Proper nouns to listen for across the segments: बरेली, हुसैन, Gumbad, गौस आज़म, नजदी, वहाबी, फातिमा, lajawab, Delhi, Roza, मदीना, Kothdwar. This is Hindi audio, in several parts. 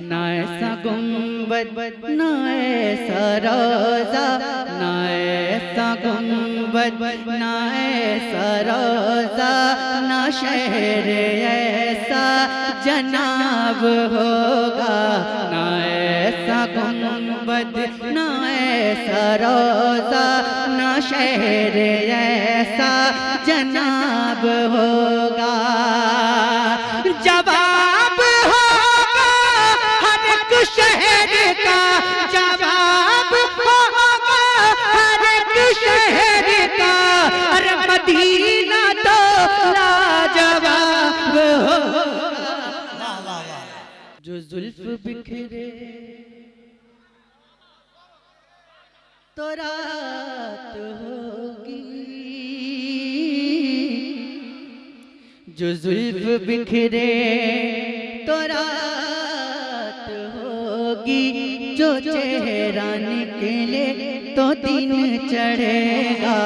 ना ऐसा गुंबद ना ऐसा रोजा, ना ऐसा गुंबद ना ऐसा रोजा, ना शहर ऐसा जनाब होगा, ना ऐसा गुंबद ना ऐसा रोजा, ना शहर ऐसा जनाब होगा। जवाब होगा हर एक शहर का, जवाब होगा हर एक शहर का, अरे मदीना तो लाजवाब होगा। जो जुल्फ बिखरे तो रात होगी, जो जुल्फ बिखरे तो रात होगी, जो चेहरा निकले तो दिन चढ़ेगा,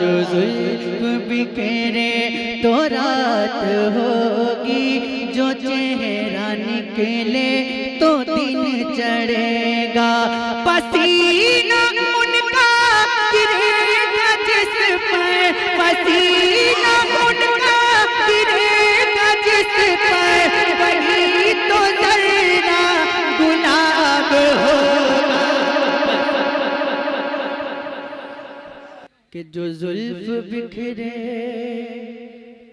जो जुल्फ बिखरे तो रात होगी, जो चेहरा निकले तो दिन चढ़ेगा, पसीना उनका गिरेगा जिस पर, पसीना उनका गिरेगा जिस पर, वही तो जरना गुलाब होगा। कि जो जुल्फ बिखरे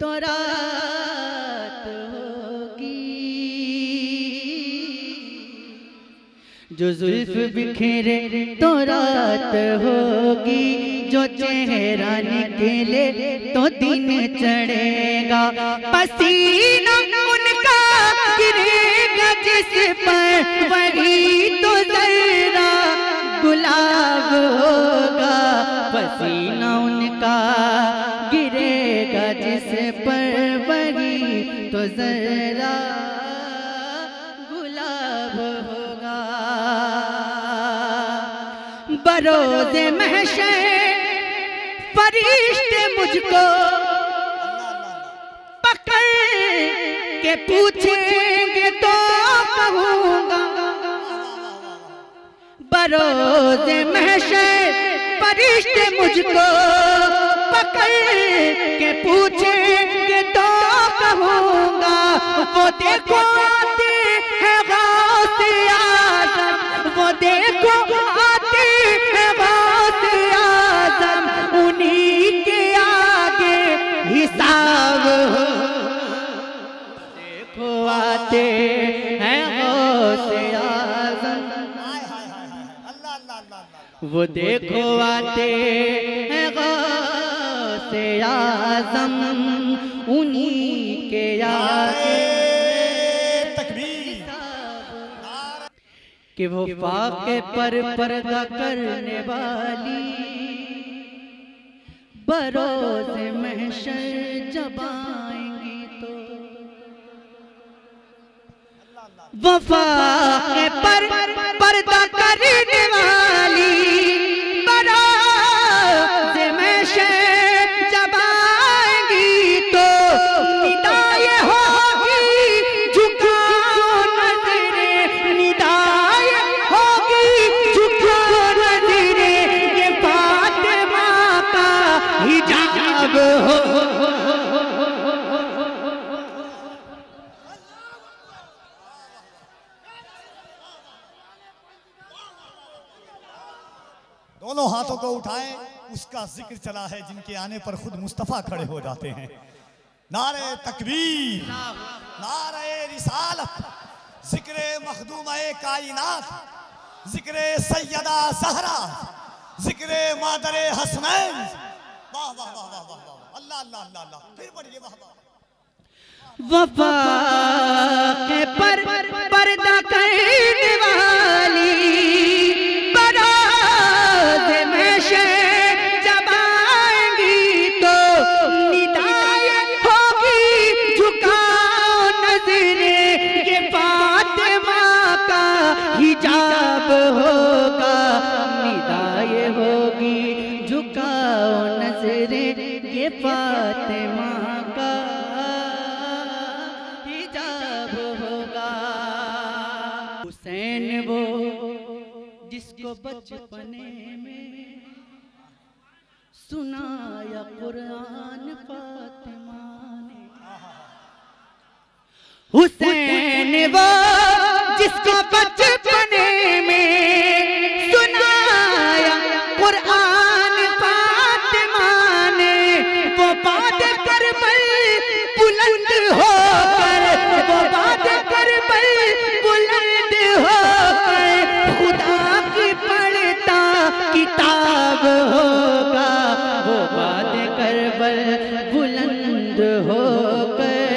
तो रात होगी, जो जुल्फ बिखरे तो रात होगी, जो चेहरा निकले तो दिन चढ़ेगा, पसीना उनका गिरेगा जिस पर, वही तो जरा गुलाब होगा। पसीना उनका गिरेगा जिस पर, वही तो जरा गुलाब होगा। बरोज़े महशर फरिश्ते मुझको पकड़ के पूछेंगे तो कहूँगा, बरोज़े महशर फरिश्ते मुझको पकड़ के पूछेंगे तो कहूँगा, वो देखो आते हैं गौस आज़म, वो देखो आते हैं गौस आज़म, उन्हीं के आगे हिसाब हो। देखो आते हैं गौस आज़म, वो देखो आते हैं गौस आज़म, उन्हीं के आगे। कि वो फाके पर पर्दा करने वाली बरोज़े महशर जब आएंगी तो, वो फाके पर पर्दा करने वाली बरोज़े महशर जब आएंगी तो, निदा ये होगी झुकाओ नजरे, निदा हिजाब हो। दोनों हाथों को उठाए, उसका जिक्र चला है जिनके आने पर खुद मुस्तफा खड़े हो जाते हैं। नारे तकबीर, नारे रिसालत, जिक्र मखदूमे कायनात, जिक्र सैयदा सहरा, जिक्र मादरे हसनैन। वाह वाह वाह वाह वाह वाह, अल्लाह अल्लाह अल्लाह अल्लाह, फिर पढ़िए। वाह वाह, वफ़ा के पर पर्दा करने वाली बरोज़े महशर जब आएंगी तो, निदाए होगी झुकाओ नजरे, ये फातिमा का हिजाब होगा। निदाए होगी झुकाओ नजरे, ये फातिमा का हिजाब होगा। हुसैन वो जिसको बचपने में सुनाया कुरान फातिमा ने। हुसैन वो जिसको बचपने में सुनाया कुरान फातिमा ने, वो बात कर बुलंद होकर, वो बात कर बुलंद होकर खुदा की पढ़ता किताब होगा। वो बात कर बुलंद होकर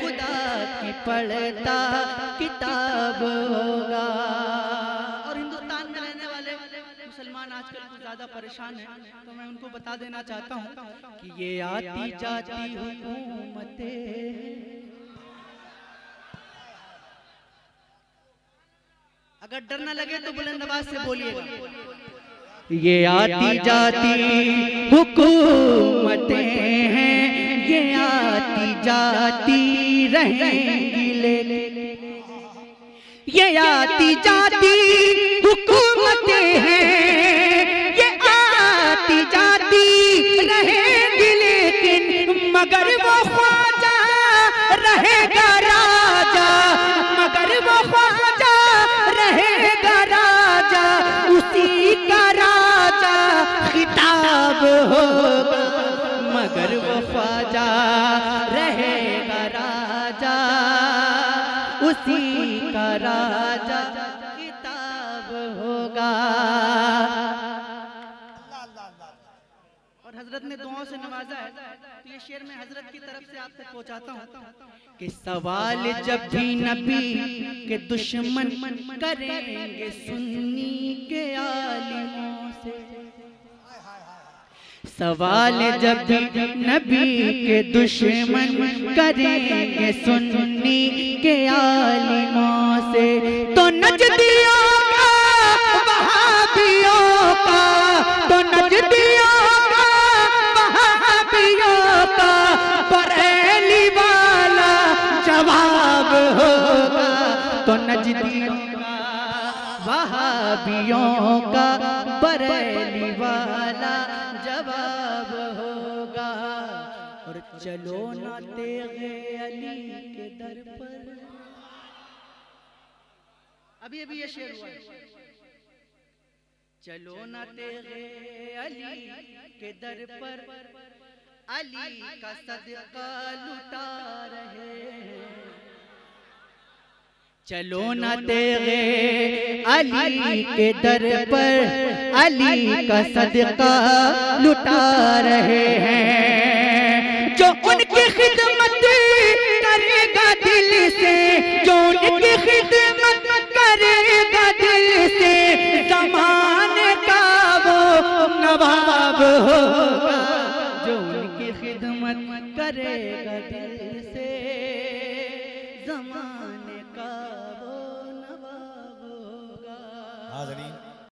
खुदा की पढ़ता किताब होगा। और हिंदुस्तान में रहने वाले मुसलमान आजकल कुछ ज्यादा परेशान हैं, तो मैं उनको बता देना चाहता हूँ कि ये आती जाती हुकूमतें, अगर डर न लगे तो बुलंद आवाज से बोलिएगा। ये आती जाती हुकूमतें हैं, ये आती जाती रहेंगी लेकिन, ये आती जाती हुकूमतें हैं, ये आती जाती रहेंगी लेकिन, मगर वो ख्वाजा रहेगा राजा, मगर वो ख्वाजा रहेगा राजा, उसी का राजा खिताब होगा। मगर वो ख्वाजा रहेगा राजा, उसी का राजा किताब होगा। और हजरत ने दुआओं से नवाजा है, तो ये शेर मैं हजरत की तरफ से आप तक पहुंचाता हूँ कि सवाल जब भी नबी के दुश्मन करेंगे सुन्नी के आलिमों से, सवाल जब भी नबी के दुश्मन करेंगे सुन्नी के आलिमों से, तो नजदियों का वहाबियों का, तो नजदियों का वहाबियों का बरेली वाला जवाब होगा। तो नजदियों का वहाबियों का बरेली वाला जवाब होगा। और चलो ना तेगे अली के दर पर, अभी अभी ये शेर हुआ, चलो ना तेगे अली के दर पर, अली का सदका लुटा रहे हैं। चलो न तेगे अली के दर पर, अली का सदका लुटा रहे हैं। जो उनकी खिदमत करेगा दिल से, जो उनकी खिदमत करेगा दिल से, ज़माने का वो नवाब होगा। जो उनकी खिदमत करेगा दिल से, ज़माने का वो नवाब होगा।